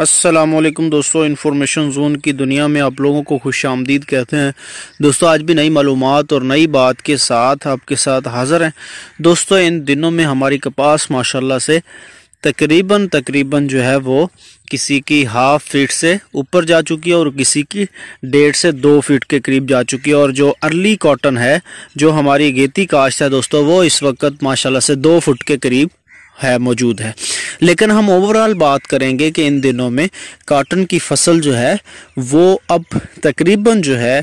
अस्सलामुअलैकुम दोस्तों, information zone की दुनिया में आप लोगों को खुश आमदीद कहते हैं। दोस्तों आज भी नई मालूमात और नई बात के साथ आपके साथ हाज़िर हैं। दोस्तों इन दिनों में हमारी कपास माशाल्लाह से तकरीबन जो है वो किसी की 1/2 फीट से ऊपर जा चुकी है और किसी की 1.5 से 2 फीट के करीब जा चुकी है। और जो अर्ली कॉटन है, जो हमारी गेती काश्त है दोस्तों, वो इस वक्त माशाल्लाह से 2 फुट के करीब है, मौजूद है। लेकिन हम ओवरऑल बात करेंगे कि इन दिनों में काटन की फसल जो है वो अब तकरीबन जो है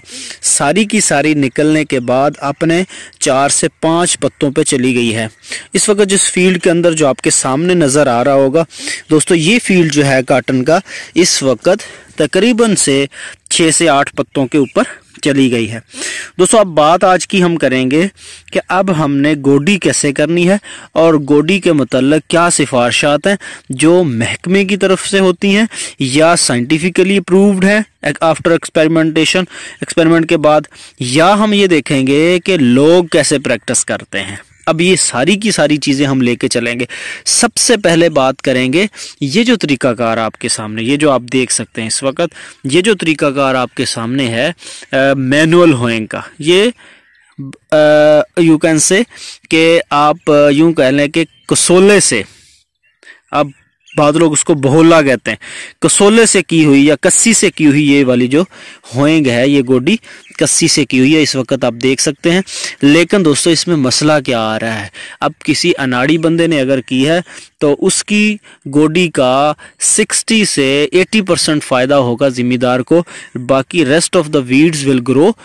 सारी की सारी निकलने के बाद अपने 4 से 5 पत्तों पे चली गई है। इस वक्त जिस फील्ड के अंदर जो आपके सामने नज़र आ रहा होगा दोस्तों, ये फील्ड जो है काटन का इस वक्त तकरीबन से 6 से 8 पत्तों के ऊपर चली गई है। दोस्तों अब बात आज की हम करेंगे कि अब हमने गोडी कैसे करनी है और गोडी के मतलब क्या सिफारिशात हैं जो महकमे की तरफ से होती हैं या साइंटिफिकली अप्रूव्ड है आफ्टर एक्सपेरिमेंट के बाद, या हम ये देखेंगे कि लोग कैसे प्रैक्टिस करते हैं। अब ये सारी की सारी चीज़ें हम लेके चलेंगे। सबसे पहले बात करेंगे ये जो तरीकाकार आपके सामने, ये जो आप देख सकते हैं इस वक्त, ये जो तरीकाकार आपके सामने है मैनुअल होइंग का। ये यू कैन से कि आप यूँ कह लें कि कसोले से, अब बाद लोग उसको बहोला कहते हैं, कसोले से की हुई या कस्सी से की हुई ये वाली जो होइंग है, ये गोडी कस्सी से की हुई है इस वक्त आप देख सकते हैं। लेकिन दोस्तों इसमें मसला क्या आ रहा है, अब किसी अनाड़ी बंदे ने अगर की है तो उसकी गोडी का 60 से 80% फ़ायदा होगा ज़िम्मेदार को, बाकी rest of the weeds will grow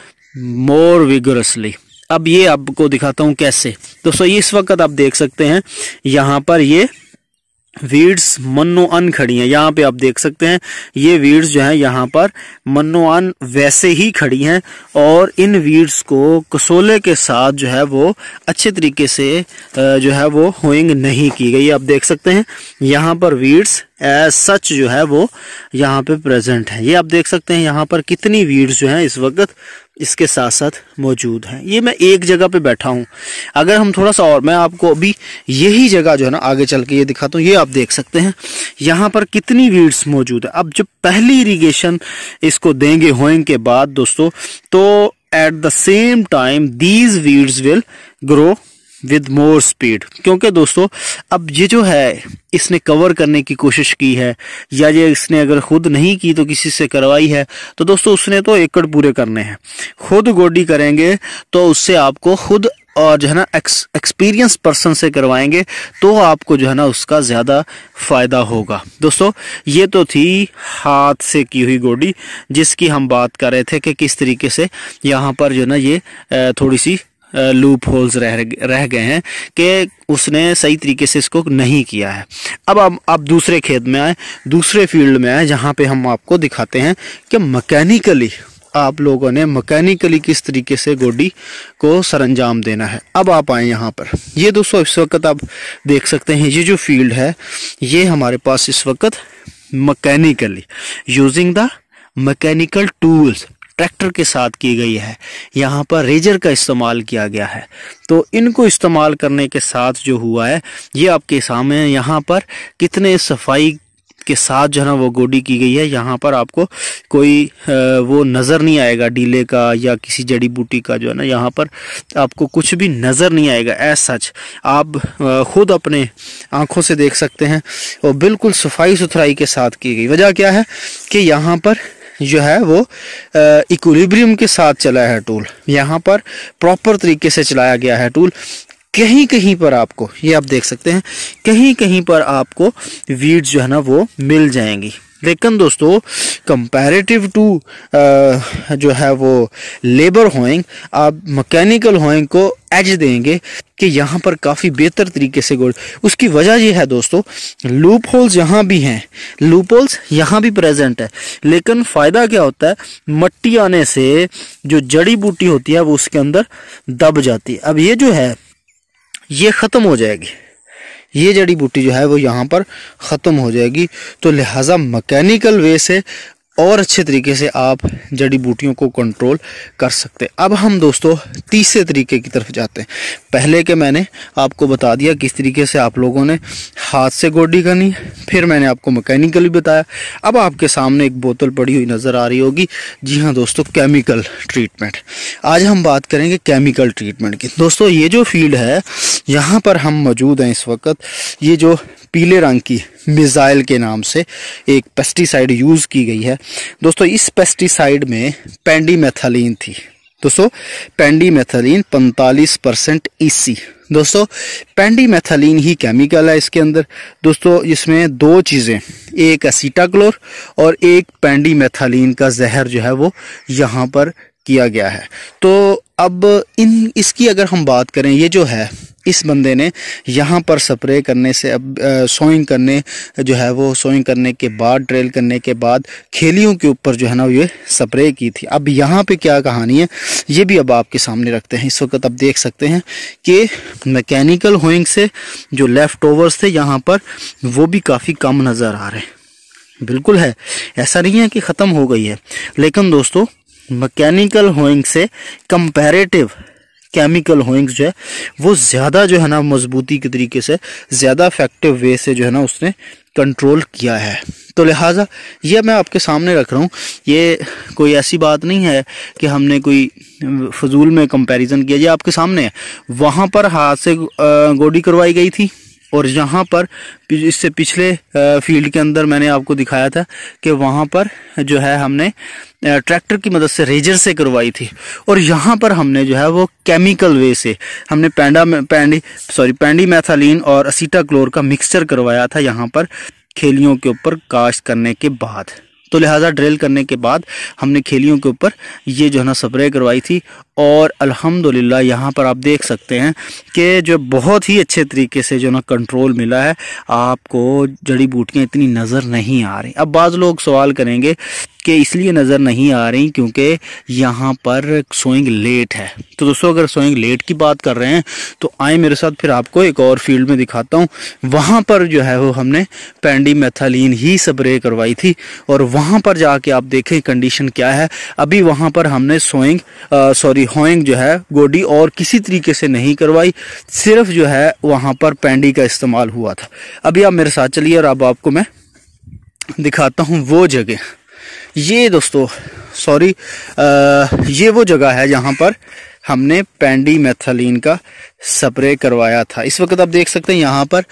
more vigorously. अब ये आपको दिखाता हूँ कैसे। दोस्तों ये इस वक्त आप देख सकते हैं, यहाँ पर ये वीड्स मन्नो अन खड़ी हैं, यहाँ पे आप देख सकते हैं ये वीड्स जो हैं यहाँ पर मन्नो अन वैसे ही खड़ी हैं। और इन वीड्स को कसोले के साथ जो है वो अच्छे तरीके से जो है वो होइंग नहीं की गई। आप देख सकते हैं यहाँ पर वीड्स एज सच जो है वो यहाँ पे प्रेजेंट है। ये आप देख सकते हैं यहाँ पर कितनी वीड्स जो हैं इस वक्त इसके साथ साथ मौजूद हैं। ये मैं एक जगह पे बैठा हूँ, अगर हम थोड़ा सा और, मैं आपको अभी यही जगह जो है ना आगे चल के ये दिखाता हूँ। ये आप देख सकते हैं यहाँ पर कितनी वीड्स मौजूद है। अब जब पहली इरीगेशन इसको देंगे होइंग के बाद दोस्तों, तो at the same time these weeds will grow with more speed, क्योंकि दोस्तों अब ये जो है इसने कवर करने की कोशिश की है, या ये इसने अगर खुद नहीं की तो किसी से करवाई है, तो दोस्तों उसने तो एकड़ पूरे करने हैं। खुद गोडी करेंगे तो उससे आपको खुद और जो है ना एक्सपीरियंस पर्सन से करवाएंगे तो आपको जो है ना उसका ज़्यादा फ़ायदा होगा। दोस्तों ये तो थी हाथ से की हुई गोडी जिसकी हम बात कर रहे थे कि किस तरीके से यहाँ पर जो है ना ये थोड़ी सी लूप होल्स रह गए हैं कि उसने सही तरीके से इसको नहीं किया है। अब आप दूसरे खेत में आए, दूसरे फील्ड में आए, जहाँ पे हम आपको दिखाते हैं कि मैकेनिकली आप लोगों ने मैकेनिकली किस तरीके से गोडी को सरंजाम देना है। अब आप आए यहाँ पर, ये दोस्तों इस वक्त आप देख सकते हैं ये जो फील्ड है ये हमारे पास इस वक्त mechanically using the mechanical tools tractor के साथ की गई है। यहाँ पर रेजर का इस्तेमाल किया गया है, तो इनको इस्तेमाल करने के साथ जो हुआ है ये आपके सामने यहाँ पर कितने सफाई के साथ जो है ना वो गोडी की गई है। यहाँ पर आपको कोई वो नज़र नहीं आएगा डीले का या किसी जड़ी बूटी का जो है ना, यहाँ पर आपको कुछ भी नज़र नहीं आएगा एज सच। आप खुद अपने आँखों से देख सकते हैं और बिल्कुल सफाई सुथराई के साथ की गई। वजह क्या है कि यहाँ पर जो है वो इक्विलिब्रियम के साथ चला है टूल, यहाँ पर प्रॉपर तरीके से चलाया गया है टूल। कहीं कहीं पर आपको ये आप देख सकते हैं, कहीं कहीं पर आपको वीड्स जो है ना वो मिल जाएंगी। लेकिन दोस्तों कंपैरेटिव टू जो है वो लेबर होइंग, आप मैकेनिकल होइंग को एज देंगे कि यहाँ पर काफ़ी बेहतर तरीके से गोल। उसकी वजह यह है दोस्तों, लूप होल्स यहाँ भी हैं, लूप होल्स यहाँ भी प्रेजेंट है, लेकिन फ़ायदा क्या होता है, मट्टी आने से जो जड़ी बूटी होती है वो उसके अंदर दब जाती है। अब ये जो है ये ख़त्म हो जाएगी, ये जड़ी बूटी जो है वो यहाँ पर ख़त्म हो जाएगी। तो लिहाजा मैकेनिकल वे से और अच्छे तरीके से आप जड़ी बूटियों को कंट्रोल कर सकते हैं। अब हम दोस्तों तीसरे तरीके की तरफ जाते हैं। पहले के मैंने आपको बता दिया किस तरीके से आप लोगों ने हाथ से गोडी करनी, फिर मैंने आपको मैकेनिकली बताया। अब आपके सामने एक बोतल पड़ी हुई नज़र आ रही होगी, जी हाँ दोस्तों, केमिकल ट्रीटमेंट। आज हम बात करेंगे केमिकल ट्रीटमेंट की। दोस्तों ये जो फील्ड है यहाँ पर हम मौजूद हैं इस वक्त, ये जो पीले रंग की मिसाइल के नाम से एक पेस्टिसाइड यूज़ की गई है दोस्तों, इस पेस्टिसाइड में पेंडीमेथालीन थी। दोस्तों पेंडीमेथालीन 45% EC, दोस्तों पेंडीमेथालीन ही केमिकल है इसके अंदर। दोस्तों इसमें दो चीज़ें, एक एसीटाक्लोर और एक पेंडीमेथालीन का जहर जो है वो यहाँ पर किया गया है। तो अब इसकी अगर हम बात करें, ये जो है इस बंदे ने यहाँ पर स्प्रे करने से अब सोइंग करने के बाद, ड्रिल करने के बाद खेलियों के ऊपर जो है ना ये स्प्रे की थी। अब यहाँ पे क्या कहानी है ये भी अब आपके सामने रखते हैं। इस वक्त आप देख सकते हैं कि मैकेनिकल होइंग से जो लेफ़्ट ओवर्स थे यहाँ पर वो भी काफ़ी कम नज़र आ रहे हैं। बिल्कुल है, ऐसा नहीं है कि ख़त्म हो गई है, लेकिन दोस्तों मैकेनिकल होइंग से कंपेरेटिव केमिकल होइंग्स जो है वो ज़्यादा जो है ना मजबूती के तरीके से, ज़्यादा इफेक्टिव वे से जो है ना उसने कंट्रोल किया है। तो लिहाजा ये मैं आपके सामने रख रहा हूँ, ये कोई ऐसी बात नहीं है कि हमने कोई फजूल में कंपैरिजन किया। ये आपके सामने है, वहाँ पर हाथ से गोडी करवाई गई थी और यहाँ पर इससे पिछले फील्ड के अंदर मैंने आपको दिखाया था कि वहाँ पर जो है हमने ट्रैक्टर की मदद से, रेजर से करवाई थी, और यहाँ पर हमने जो है वो केमिकल वे से हमने पेंडीमेथालीन और एसीटाक्लोर का मिक्सचर करवाया था यहाँ पर खेलियों के ऊपर काश्त करने के बाद। तो लिहाजा ड्रिल करने के बाद हमने खेलियों के ऊपर ये जो है ना स्प्रे करवाई थी, और अल्हम्दुलिल्लाह यहाँ पर आप देख सकते हैं कि जो बहुत ही अच्छे तरीके से जो ना कंट्रोल मिला है, आपको जड़ी बूटियाँ इतनी नज़र नहीं आ रही। अब बाज़ लोग सवाल करेंगे कि इसलिए नज़र नहीं आ रही क्योंकि यहाँ पर सोइंग लेट है। तो दोस्तों अगर सोइंग लेट की बात कर रहे हैं तो आए मेरे साथ, फिर आपको एक और फील्ड में दिखाता हूँ। वहाँ पर जो है वो हमने पेंडीमेथालीन ही स्प्रे करवाई थी, और वहाँ पर जाके आप देखें कंडीशन क्या है। अभी वहाँ पर हमने होइंग जो है गोडी और किसी तरीके से नहीं करवाई, सिर्फ जो है वहाँ पर पेंडी का इस्तेमाल हुआ था। अभी आप मेरे साथ चलिए और अब आपको मैं दिखाता हूँ वो जगह। ये दोस्तों ये वो जगह है जहाँ पर हमने पेंडीमेथालीन का स्प्रे करवाया था। इस वक्त आप देख सकते हैं यहाँ पर,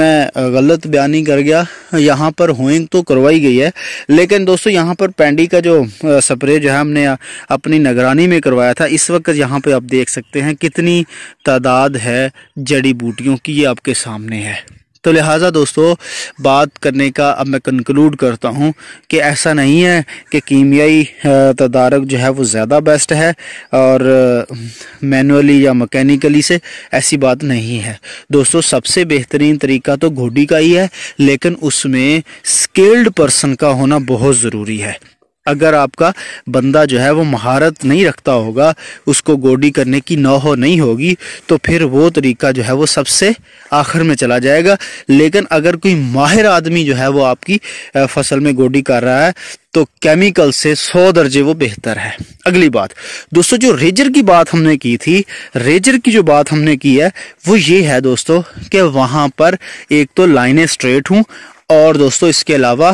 मैं गलत बयानी कर गया, यहाँ पर होइंग तो करवाई गई है, लेकिन दोस्तों यहाँ पर पेंडी का जो स्प्रे जो है हमने अपनी निगरानी में करवाया था। इस वक्त यहाँ पे आप देख सकते हैं कितनी तादाद है जड़ी बूटियों की, ये आपके सामने है। तो लिहाजा दोस्तों बात करने का अब मैं कंक्लूड करता हूँ कि ऐसा नहीं है कि कीमियाई तदारक जो है वो ज़्यादा बेस्ट है और मैनुअली या मैकेनिकली से, ऐसी बात नहीं है दोस्तों। सबसे बेहतरीन तरीका तो घोड़ी का ही है, लेकिन उसमें स्किल्ड पर्सन का होना बहुत ज़रूरी है। अगर आपका बंदा जो है वो महारत नहीं रखता होगा, उसको गोडी करने की नौह नहीं होगी, तो फिर वो तरीका जो है वो सबसे आखिर में चला जाएगा। लेकिन अगर कोई माहिर आदमी जो है वो आपकी फसल में गोडी कर रहा है तो केमिकल से 100 दर्जे वो बेहतर है। अगली बात दोस्तों, जो रेजर की बात हमने की थी, रेजर की जो बात हमने की है वो ये है दोस्तों कि वहाँ पर एक तो लाइनें स्ट्रेट हूँ, और दोस्तों इसके अलावा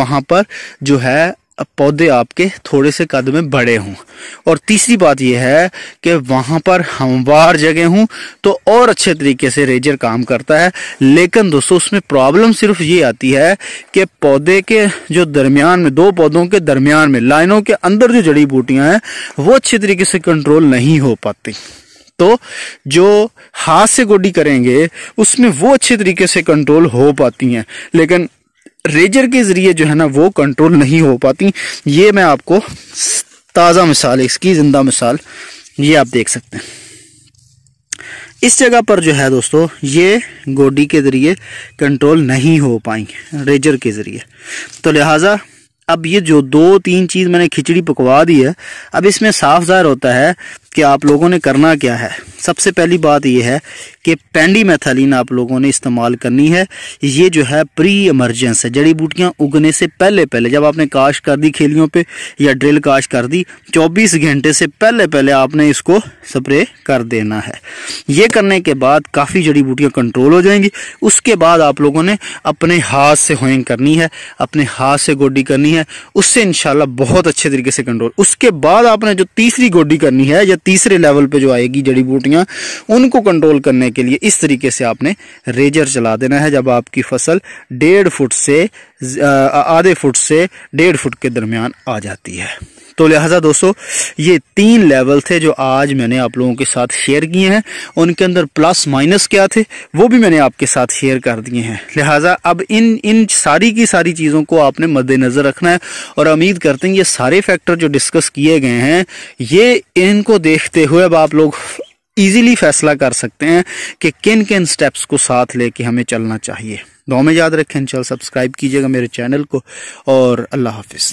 वहाँ पर जो है पौधे आपके थोड़े से कद में बड़े हों, और तीसरी बात यह है कि वहाँ पर हमवार जगह हूँ, तो और अच्छे तरीके से रेजर काम करता है। लेकिन दोस्तों उसमें प्रॉब्लम सिर्फ ये आती है कि पौधे के जो दरमियान में, दो पौधों के दरमियान में लाइनों के अंदर जो जड़ी बूटियाँ हैं वो अच्छे तरीके से कंट्रोल नहीं हो पाती। तो जो हाथ से गोडी करेंगे उसमें वो अच्छे तरीके से कंट्रोल हो पाती हैं, लेकिन रेजर के ज़रिए जो है ना वो कंट्रोल नहीं हो पाती। ये मैं आपको ताज़ा मिसाल, इसकी ज़िंदा मिसाल ये आप देख सकते हैं। इस जगह पर जो है दोस्तों ये गोडी के ज़रिए कंट्रोल नहीं हो पाई रेजर के ज़रिए। तो लिहाजा अब ये जो 2-3 चीज़ मैंने खिचड़ी पकवा दी है, अब इसमें साफ ज़ाहिर होता है कि आप लोगों ने करना क्या है। सबसे पहली बात यह है कि पेंडीमेथालीन आप लोगों ने इस्तेमाल करनी है। ये जो है प्री इमरजेंस है, जड़ी बूटियाँ उगने से पहले जब आपने काश कर दी खेलियों पे या ड्रिल काश कर दी, 24 घंटे से पहले आपने इसको स्प्रे कर देना है। ये करने के बाद काफ़ी जड़ी बूटियाँ कंट्रोल हो जाएंगी। उसके बाद आप लोगों ने अपने हाथ से होइंग करनी है, अपने हाथ से गोडी करनी है, उससे इंशाल्लाह बहुत अच्छे तरीके से कंट्रोल। उसके बाद आपने जो तीसरी गोडी करनी है या तीसरे लेवल पे जो आएगी जड़ी बूटियाँ, उनको कंट्रोल करने के लिए इस तरीके से आपने रेजर चला देना है। जब आपकी फसल आधे फुट से डेढ़ फुट के दरमियान आ जाती है, तो लिहाजा दोस्तों ये 3 लेवल थे जो आज मैंने आप लोगों के साथ शेयर किए हैं। उनके अंदर प्लस माइनस क्या थे वो भी मैंने आपके साथ शेयर कर दिए हैं। लिहाजा अब इन सारी की सारी चीज़ों को आपने मद्देनज़र रखना है। और उम्मीद करते हैं ये सारे फैक्टर जो डिस्कस किए गए हैं, ये इनको देखते हुए अब आप लोग ईज़िली फैसला कर सकते हैं कि किन किन स्टेप्स को साथ लेके हमें चलना चाहिए। दुआ में याद रखें, इंशाल्लाह सब्सक्राइब कीजिएगा मेरे चैनल को, और अल्लाह हाफिज़।